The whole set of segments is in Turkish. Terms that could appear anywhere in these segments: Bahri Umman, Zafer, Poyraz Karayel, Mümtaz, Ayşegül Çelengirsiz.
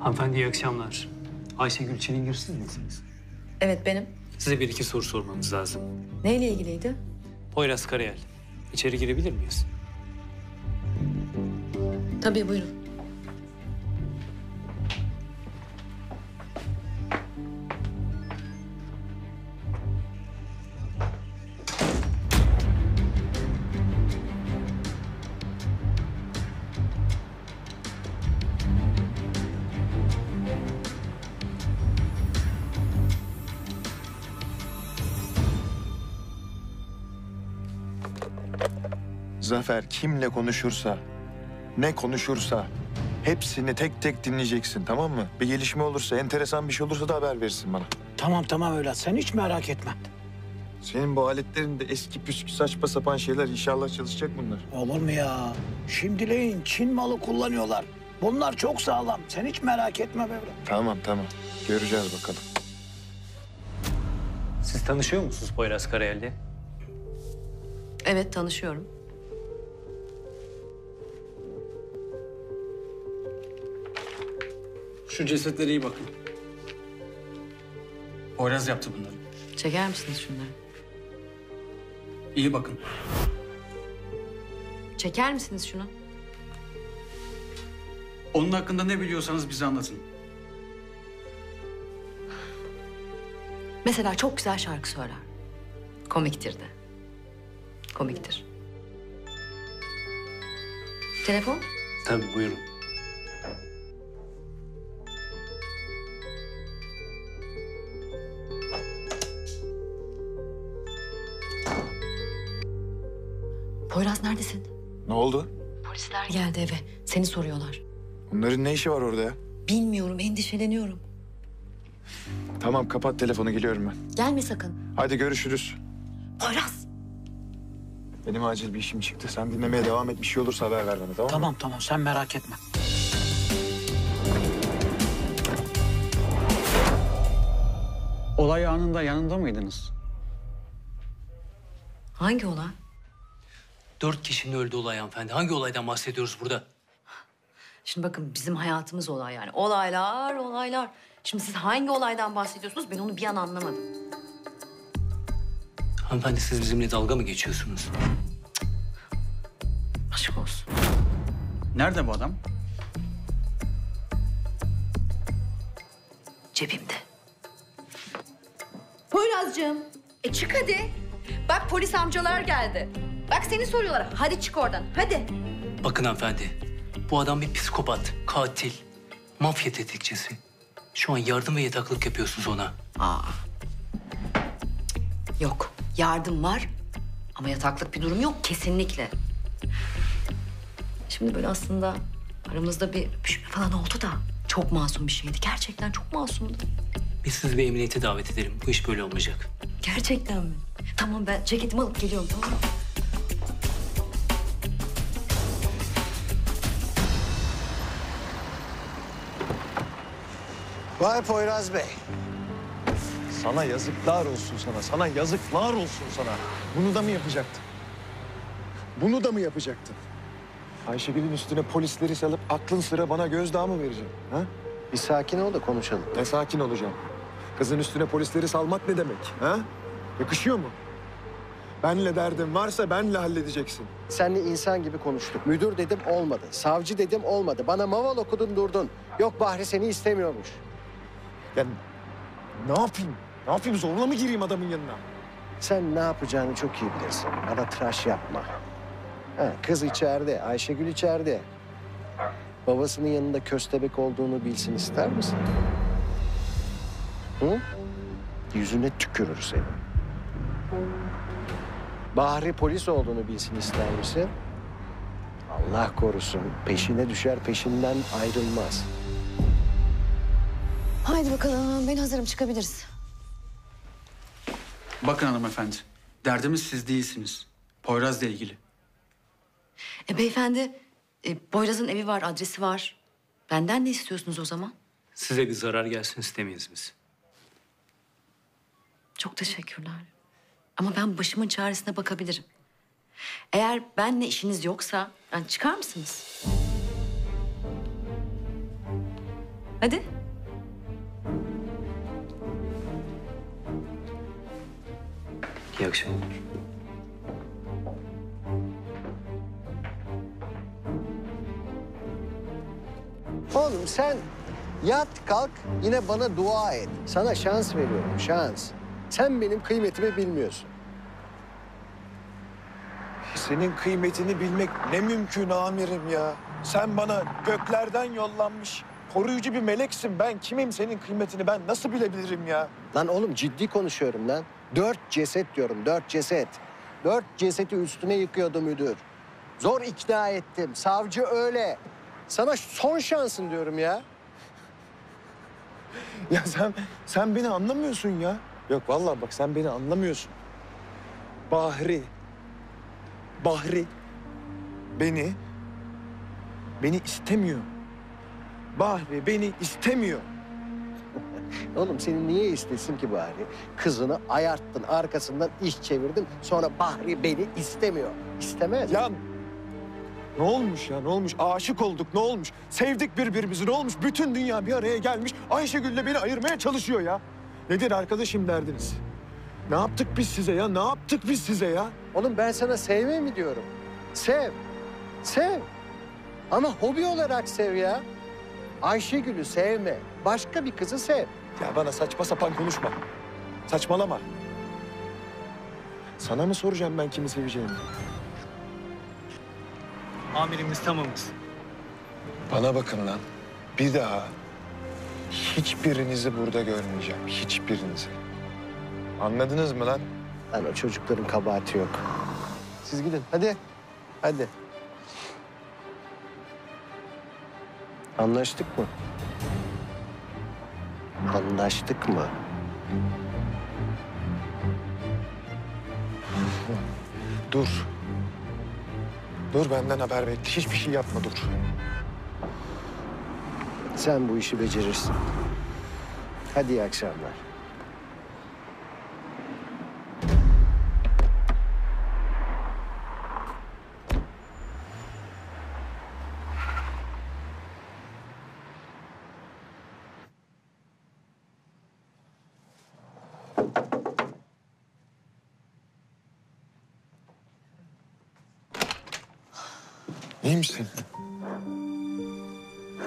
Hanımefendi iyi akşamlar. Ayşegül Çelengirsiz misiniz? Evet benim. Size bir iki soru sormamız lazım. Neyle ilgiliydi? Poyraz Karayel. İçeri girebilir miyiz? Tabii buyurun. Zafer kimle konuşursa, ne konuşursa hepsini tek tek dinleyeceksin, tamam mı? Bir gelişme olursa, enteresan bir şey olursa da haber verirsin bana. Tamam tamam evlat, sen hiç merak etme. Senin bu aletlerin de eski püskü saçma sapan şeyler, inşallah çalışacak bunlar. Olur mu ya? Şimdileyin Çin malı kullanıyorlar. Bunlar çok sağlam, sen hiç merak etme evlat. Tamam tamam, göreceğiz bakalım. Siz tanışıyor musunuz Poyraz Karayel'le? Evet, tanışıyorum. Şu cesetlere iyi bakın. Poyraz yaptı bunları. Çeker misiniz şunları? İyi bakın. Çeker misiniz şunu? Onun hakkında ne biliyorsanız bize anlatın. Mesela çok güzel şarkı söyler. Komiktir de. Komiktir. Telefon? Tabii buyurun. Poyraz neredesin? Ne oldu? Polisler geldi eve. Seni soruyorlar. Bunların ne işi var orada ya? Bilmiyorum, endişeleniyorum. Tamam, kapat telefonu, geliyorum ben. Gelme sakın. Hadi görüşürüz. Poyraz! Benim acil bir işim çıktı. Sen dinlemeye devam et. Bir şey olursa haber ver bana, tamam mı? Tamam tamam, sen merak etme. Olay anında yanında mıydınız? Hangi olay? 4 kişinin öldüğü olay hanımefendi. Hangi olaydan bahsediyoruz burada? Şimdi bakın bizim hayatımız olay yani. Olaylar, olaylar. Şimdi siz hangi olaydan bahsediyorsunuz? Ben onu bir an anlamadım. Hanımefendi siz bizimle dalga mı geçiyorsunuz? Aşk olsun. Nerede bu adam? Cebimde. Poyrazcığım, çık hadi. Bak polis amcalar geldi. Bak seni soruyorlar. Hadi çık oradan. Hadi. Bakın hanımefendi. Bu adam bir psikopat, katil, mafya tetikçisi. Şu an yardım ve yataklık yapıyorsunuz ona. Aa. Yok. Yardım var ama yataklık bir durum yok kesinlikle. Şimdi böyle aslında aramızda bir öpüşme falan oldu da çok masum bir şeydi. Gerçekten çok masumdu. Biz sizi bir emniyete davet edelim. Bu iş böyle olmayacak. Gerçekten mi? Tamam ben ceketimi alıp geliyorum tamam mı? Vay Poyraz Bey. Sana yazıklar olsun sana. Sana yazıklar olsun sana. Bunu da mı yapacaktın? Bunu da mı yapacaktın? Ayşegül'ün üstüne polisleri salıp aklın sıra bana gözdağı mı vereceksin? Ha? Bir sakin ol da konuşalım. Ne sakin olacağım? Kızın üstüne polisleri salmak ne demek? Ha? Yakışıyor mu? Benle derdin varsa benle halledeceksin. Seninle insan gibi konuştuk. Müdür dedim olmadı. Savcı dedim olmadı. Bana maval okudun durdun. Yok Bahri seni istemiyormuş. Ya ne yapayım? Ne yapayım? Zorla mı gireyim adamın yanına? Sen ne yapacağını çok iyi bilirsin. Bana tıraş yapma. Ha, kız içeride, Ayşegül içeride. Babasının yanında köstebek olduğunu bilsin ister misin? Hı? Yüzüne tükürür seni. Bahri polis olduğunu bilsin ister misin? Allah korusun. Peşine düşer, peşinden ayrılmaz. Haydi bakalım, ben hazırım. Çıkabiliriz. Bakın hanımefendi, derdimiz siz değilsiniz. Poyraz'la ilgili. Beyefendi, Poyraz'ın evi var, adresi var. Benden ne istiyorsunuz o zaman? Size bir zarar gelsin istemeyiz biz. Çok teşekkürler. Ama ben başımın çaresine bakabilirim. Eğer benimle işiniz yoksa, yani çıkar mısınız? Hadi. İyi akşamlar. Oğlum sen yat kalk yine bana dua et. Sana şans veriyorum, şans. Sen benim kıymetimi bilmiyorsun. Senin kıymetini bilmek ne mümkün amirim ya. Sen bana göklerden yollanmış koruyucu bir meleksin. Ben kimim, senin kıymetini ben nasıl bilebilirim ya? Lan oğlum ciddi konuşuyorum lan. 4 ceset diyorum, 4 ceset. 4 ceseti üstüne yıkıyordu müdür. Zor ikna ettim. Savcı öyle. Sana son şansın diyorum ya. Ya sen beni anlamıyorsun ya. Yok vallahi bak sen beni anlamıyorsun. Bahri beni istemiyor. Bahri beni istemiyor. Oğlum seni niye istesin ki Bahri? Kızını ayarttın, arkasından iş çevirdin. Sonra Bahri beni istemiyor. İstemez. Ya ne olmuş ya, ne olmuş? Aşık olduk, ne olmuş? Sevdik birbirimizi, ne olmuş? Bütün dünya bir araya gelmiş. Ayşegül'le beni ayırmaya çalışıyor ya. Nedir arkadaşım derdiniz? Ne yaptık biz size ya? Ne yaptık biz size ya? Oğlum ben sana sevme mi diyorum? Sev. Sev. Ama hobi olarak sev ya. Ayşegül'ü sevme. Başka bir kızı sev. Ya bana saçma sapan konuşma. Saçmalama. Sana mı soracağım ben kimi seveceğimi? Amirimiz tamamız. Bana bakın lan. Bir daha hiçbirinizi burada görmeyeceğim. Hiçbirinizi. Anladınız mı lan? Lan o çocukların kabahati yok. Siz gidin hadi. Hadi. Anlaştık mı? Anlaştık mı? Dur. Dur benden haber bekle. Hiçbir şey yapma dur. Sen bu işi becerirsin. Hadi iyi akşamlar. İyi misin?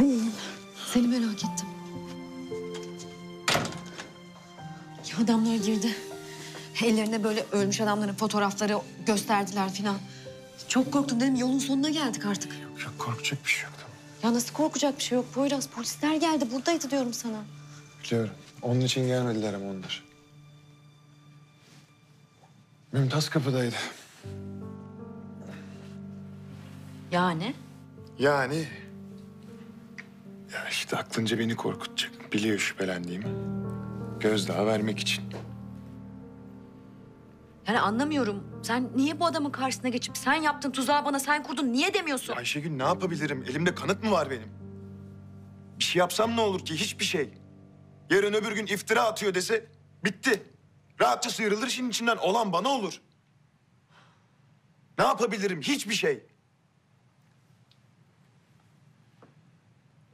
İyiyim. Seni merak ettim. Ya adamlar girdi. Ellerine böyle ölmüş adamların fotoğrafları gösterdiler filan. Çok korktum dedim. Yolun sonuna geldik artık. Yok korkacak bir şey yoktu. Ya nasıl korkacak bir şey yok Poyraz? Polisler geldi. Buradaydı diyorum sana. Biliyorum. Onun için gelmediler ama onlar. Mümtaz kapıdaydı. Yani? Yani... Ya işte aklınca beni korkutacak. Biliyor şüphelendiğimi. Gözdağı vermek için. Yani anlamıyorum. Sen niye bu adamın karşısına geçip sen yaptın tuzağı bana, sen kurdun niye demiyorsun? Ayşegül ne yapabilirim? Elimde kanıt mı var benim? Bir şey yapsam ne olur ki? Hiçbir şey. Yarın öbür gün iftira atıyor dese bitti. Rahatça sıyrılır işin içinden. Olan bana olur. Ne yapabilirim? Hiçbir şey.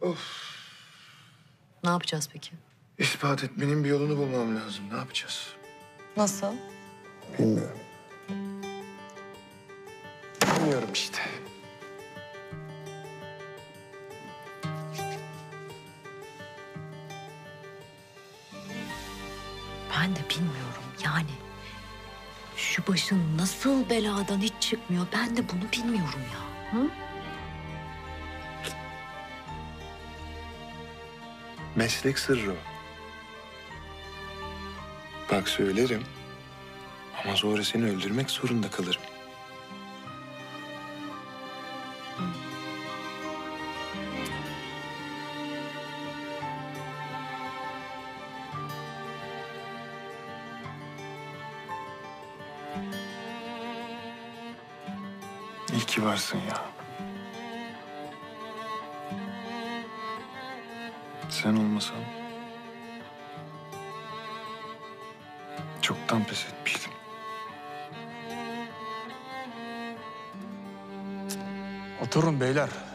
Of. Ne yapacağız peki? İspat etmenin bir yolunu bulmam lazım. Ne yapacağız? Nasıl? Bilmiyorum. Bilmiyorum işte. Ben de bilmiyorum yani. Şu başın nasıl beladan hiç çıkmıyor. Ben de bunu bilmiyorum ya. Hı? Meslek sırrı o. Bak söylerim ama sonra seni öldürmek zorunda kalırım. İyi ki varsın ya. Sen olmasan çoktan pes etmiştim. Oturun beyler.